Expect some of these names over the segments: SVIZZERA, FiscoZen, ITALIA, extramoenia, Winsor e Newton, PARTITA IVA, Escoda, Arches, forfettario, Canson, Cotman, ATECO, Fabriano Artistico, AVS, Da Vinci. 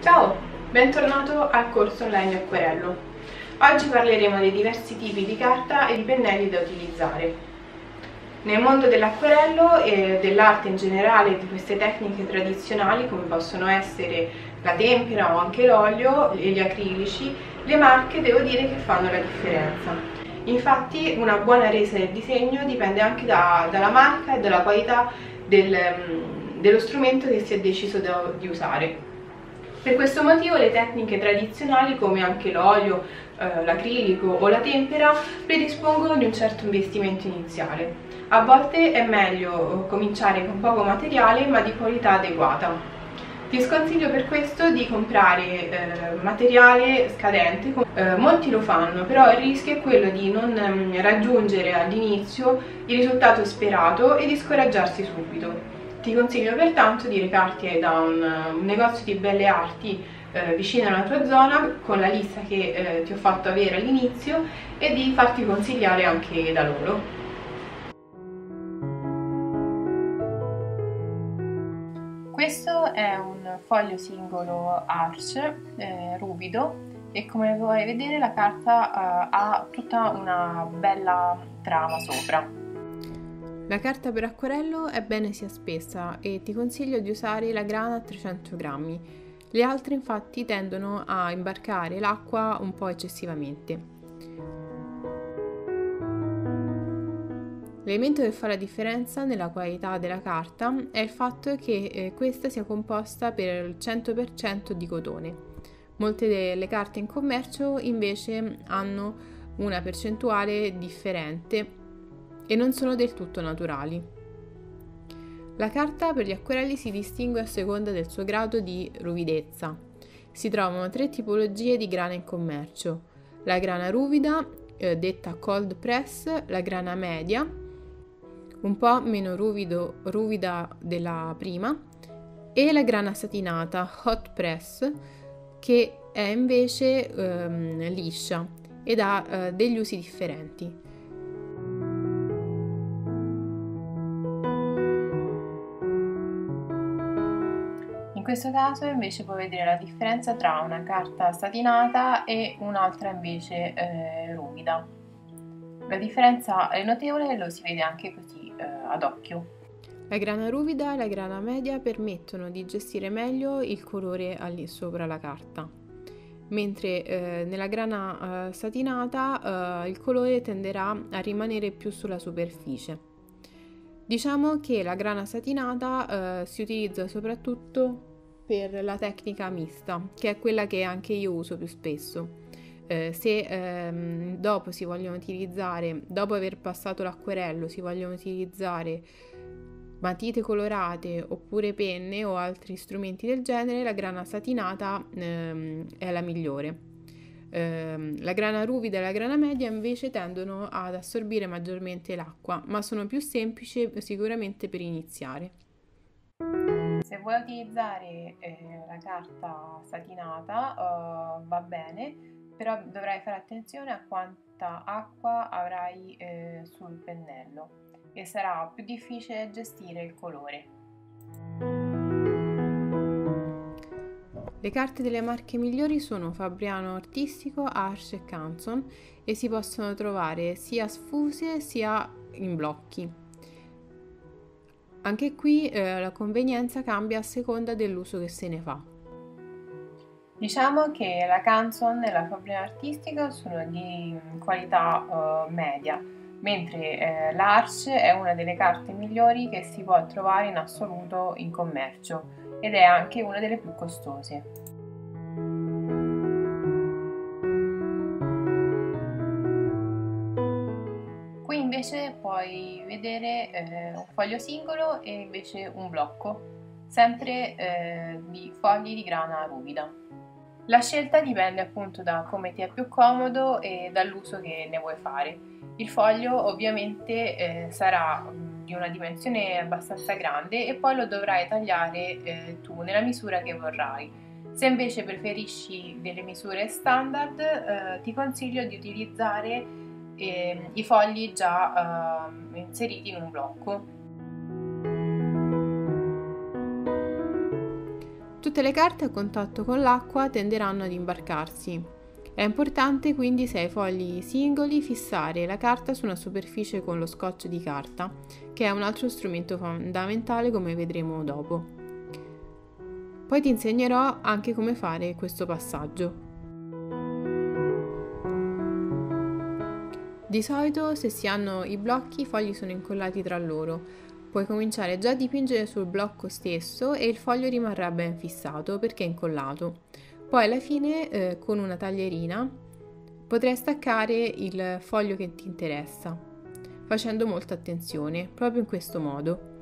Ciao, bentornato al corso online Acquerello. Oggi parleremo dei diversi tipi di carta e di pennelli da utilizzare. Nel mondo dell'acquerello e dell'arte in generale, di queste tecniche tradizionali come possono essere la tempera o anche l'olio e gli acrilici, le marche devo dire che fanno la differenza. Infatti una buona resa del disegno dipende anche dalla marca e dalla qualità dello strumento che si è deciso di usare. Per questo motivo le tecniche tradizionali come anche l'olio, l'acrilico o la tempera predispongono di un certo investimento iniziale. A volte è meglio cominciare con poco materiale ma di qualità adeguata. Ti sconsiglio per questo di comprare materiale scadente, molti lo fanno, però il rischio è quello di non raggiungere all'inizio il risultato sperato e di scoraggiarsi subito. Ti consiglio pertanto di recarti da un negozio di belle arti vicino alla tua zona con la lista che ti ho fatto avere all'inizio e di farti consigliare anche da loro. Questo è un foglio singolo Arches ruvido e come puoi vedere la carta ha tutta una bella trama sopra. La carta per acquerello è bene sia spessa e ti consiglio di usare la grana a 300 grammi. Le altre infatti tendono a imbarcare l'acqua un po' eccessivamente. L'elemento che fa la differenza nella qualità della carta è il fatto che questa sia composta per il 100% di cotone. Molte delle carte in commercio invece hanno una percentuale differente e non sono del tutto naturali. La carta per gli acquerelli si distingue a seconda del suo grado di ruvidezza. Si trovano tre tipologie di grana in commercio: la grana ruvida, detta cold press, la grana media, un po' meno ruvida della prima, e la grana satinata, hot press, che è invece liscia ed ha degli usi differenti. In questo caso invece puoi vedere la differenza tra una carta satinata e un'altra invece ruvida. La differenza è notevole e lo si vede anche così ad occhio. La grana ruvida e la grana media permettono di gestire meglio il colore sopra la carta, mentre nella grana satinata il colore tenderà a rimanere più sulla superficie. Diciamo che la grana satinata si utilizza soprattutto per la tecnica mista, che è quella che anche io uso più spesso. Dopo aver passato l'acquerello, si vogliono utilizzare matite colorate oppure penne o altri strumenti del genere, la grana satinata è la migliore. La grana ruvida e la grana media invece tendono ad assorbire maggiormente l'acqua, ma sono più semplici sicuramente per iniziare. Se vuoi utilizzare la carta satinata va bene, però dovrai fare attenzione a quanta acqua avrai sul pennello e sarà più difficile gestire il colore. Le carte delle marche migliori sono Fabriano Artistico, Arches e Canson e si possono trovare sia sfuse sia in blocchi. Anche qui la convenienza cambia a seconda dell'uso che se ne fa. Diciamo che la Canson e la Fabriano Artistico sono di qualità media, mentre l'Arch è una delle carte migliori che si può trovare in assoluto in commercio ed è anche una delle più costose. Invece puoi vedere un foglio singolo e invece un blocco, sempre di fogli di grana ruvida. La scelta dipende appunto da come ti è più comodo e dall'uso che ne vuoi fare. Il foglio ovviamente sarà di una dimensione abbastanza grande e poi lo dovrai tagliare tu nella misura che vorrai. Se invece preferisci delle misure standard, ti consiglio di utilizzare i fogli già inseriti in un blocco. Tutte le carte a contatto con l'acqua tenderanno ad imbarcarsi. È importante quindi, se hai fogli singoli, fissare la carta su una superficie con lo scotch di carta, che è un altro strumento fondamentale come vedremo dopo. Poi ti insegnerò anche come fare questo passaggio. Di solito, se si hanno i blocchi, i fogli sono incollati tra loro. Puoi cominciare già a dipingere sul blocco stesso e il foglio rimarrà ben fissato perché è incollato. Poi alla fine con una taglierina potrai staccare il foglio che ti interessa, facendo molta attenzione, proprio in questo modo.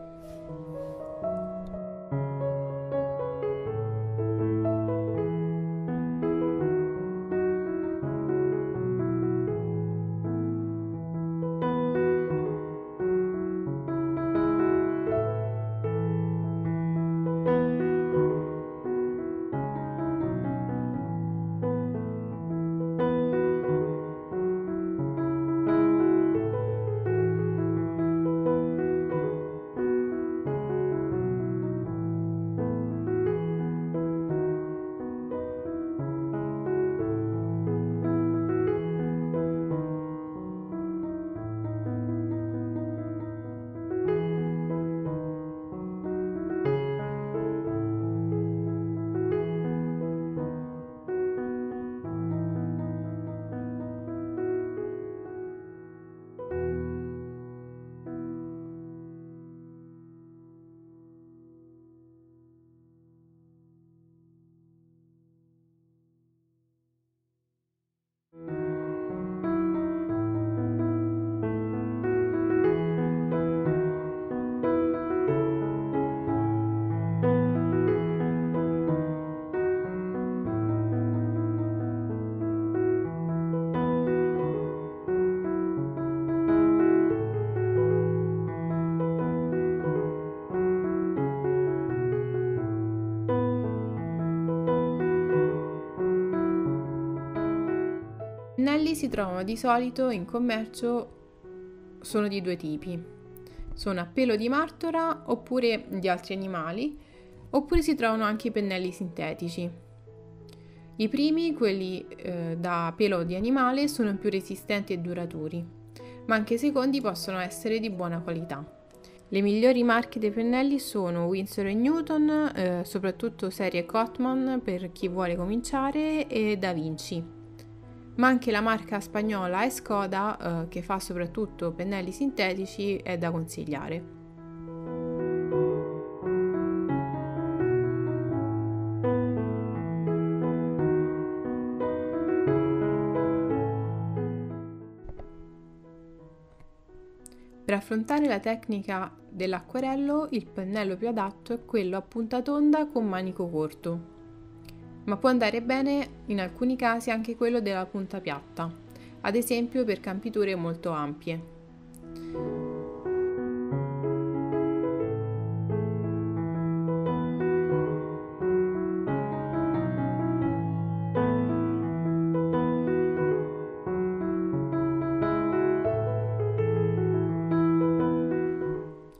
I pennelli si trovano di solito in commercio, sono di due tipi, sono a pelo di martora oppure di altri animali, oppure si trovano anche i pennelli sintetici. I primi, quelli da pelo di animale, sono più resistenti e duraturi, ma anche i secondi possono essere di buona qualità. Le migliori marche dei pennelli sono Winsor e Newton, soprattutto serie Cotman per chi vuole cominciare, e Da Vinci. Ma anche la marca spagnola Escoda, che fa soprattutto pennelli sintetici, è da consigliare. Per affrontare la tecnica dell'acquerello, il pennello più adatto è quello a punta tonda con manico corto. Ma può andare bene in alcuni casi anche quello della punta piatta, ad esempio per campiture molto ampie.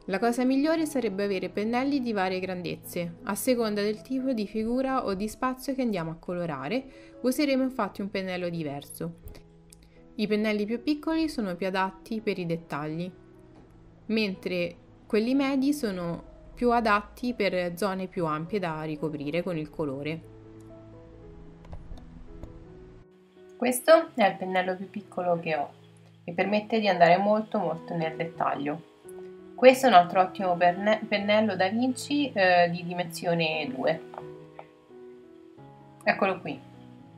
La cosa migliore sarebbe avere pennelli di varie grandezze. A seconda del tipo di figura o di spazio che andiamo a colorare, useremo infatti un pennello diverso. I pennelli più piccoli sono più adatti per i dettagli, mentre quelli medi sono più adatti per zone più ampie da ricoprire con il colore. Questo è il pennello più piccolo che ho. Mi permette di andare molto nel dettaglio. Questo è un altro ottimo pennello Da Vinci di dimensione 2. Eccolo qui.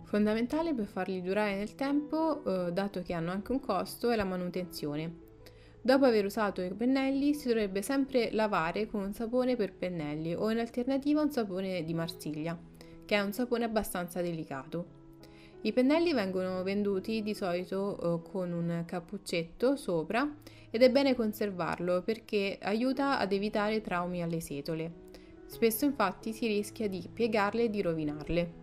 Fondamentale per farli durare nel tempo, dato che hanno anche un costo, è la manutenzione. Dopo aver usato i pennelli si dovrebbe sempre lavare con un sapone per pennelli o in alternativa un sapone di Marsiglia, che è un sapone abbastanza delicato. I pennelli vengono venduti di solito con un cappuccetto sopra ed è bene conservarlo perché aiuta ad evitare traumi alle setole. Spesso infatti si rischia di piegarle e di rovinarle.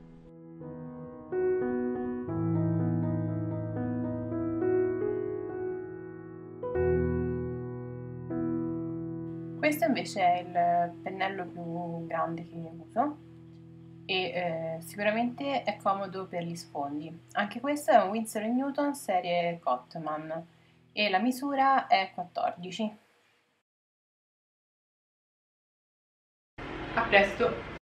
Questo invece è il pennello più grande che uso. e sicuramente è comodo per gli sfondi. Anche questo è un Winsor e Newton serie Cotman e la misura è 14. A presto!